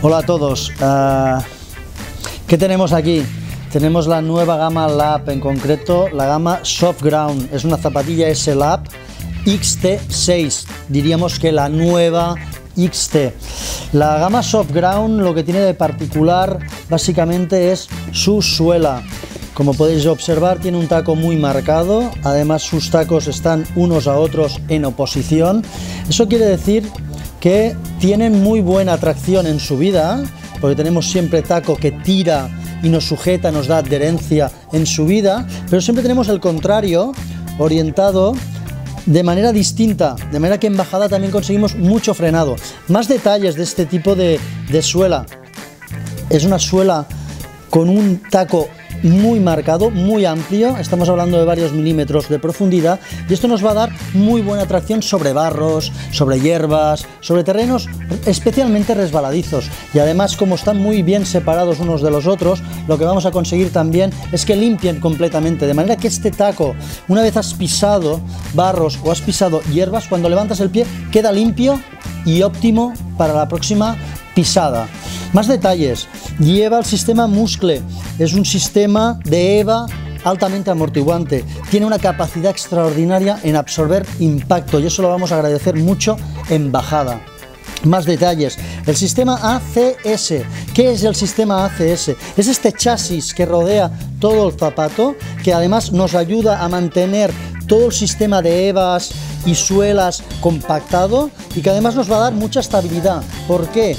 Hola a todos. ¿Qué tenemos aquí? Tenemos la nueva gama Lab, en concreto la gama Softground. Es una zapatilla S-Lab XT6, diríamos que la nueva XT. La gama Softground lo que tiene de particular básicamente es su suela. Como podéis observar, tiene un taco muy marcado, además sus tacos están unos a otros en oposición. Eso quiere decir que tienen muy buena tracción en subida, porque tenemos siempre taco que tira y nos sujeta, nos da adherencia en subida, pero siempre tenemos el contrario orientado de manera distinta, de manera que en bajada también conseguimos mucho frenado. Más detalles de este tipo de suela. Es una suela con un taco muy marcado, muy amplio, estamos hablando de varios milímetros de profundidad, y esto nos va a dar muy buena tracción sobre barros, sobre hierbas, sobre terrenos especialmente resbaladizos. Y además, como están muy bien separados unos de los otros, lo que vamos a conseguir también es que limpien completamente, de manera que este taco, una vez has pisado barros o has pisado hierbas, cuando levantas el pie queda limpio y óptimo para la próxima pisada. Más detalles. Lleva el sistema Muscle. Es un sistema de EVA altamente amortiguante. Tiene una capacidad extraordinaria en absorber impacto, y eso lo vamos a agradecer mucho en bajada. Más detalles. El sistema ACS. ¿Qué es el sistema ACS? Es este chasis que rodea todo el zapato, que además nos ayuda a mantener todo el sistema de EVAs y suelas compactado, y que además nos va a dar mucha estabilidad. ¿Por qué?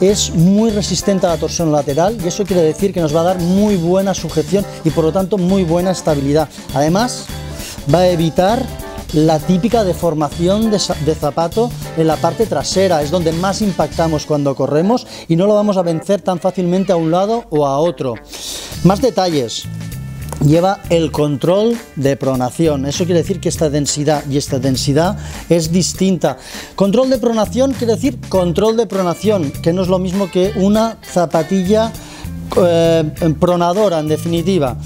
Es muy resistente a la torsión lateral, y eso quiere decir que nos va a dar muy buena sujeción y por lo tanto muy buena estabilidad. Además, va a evitar la típica deformación de zapato en la parte trasera. Es donde más impactamos cuando corremos, y no lo vamos a vencer tan fácilmente a un lado o a otro. Más detalles. Lleva el control de pronación. Eso quiere decir que esta densidad y esta densidad es distinta. Control de pronación quiere decir control de pronación, que no es lo mismo que una zapatilla pronadora, en definitiva.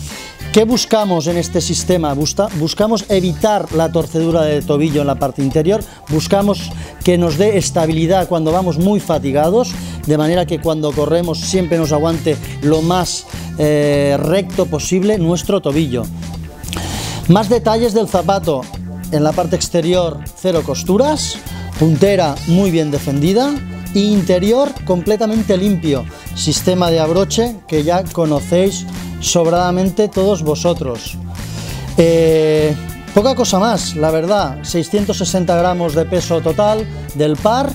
¿Qué buscamos en este sistema? Buscamos evitar la torcedura de tobillo en la parte interior, buscamos que nos dé estabilidad cuando vamos muy fatigados, de manera que cuando corremos siempre nos aguante lo más recto posible nuestro tobillo. Más detalles del zapato. En la parte exterior, cero costuras, puntera muy bien defendida, e interior completamente limpio. Sistema de abroche que ya conocéis sobradamente todos vosotros. Poca cosa más, la verdad. 660 gramos de peso total del par,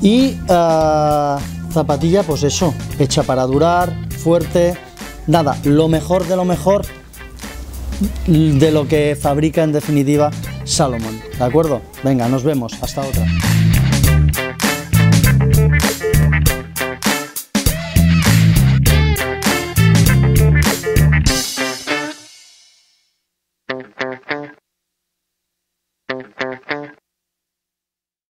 y zapatilla, pues eso, hecha para durar, fuerte. Nada, lo mejor de lo mejor de lo que fabrica en definitiva Salomon. ¿De acuerdo? Venga, nos vemos. Hasta otra.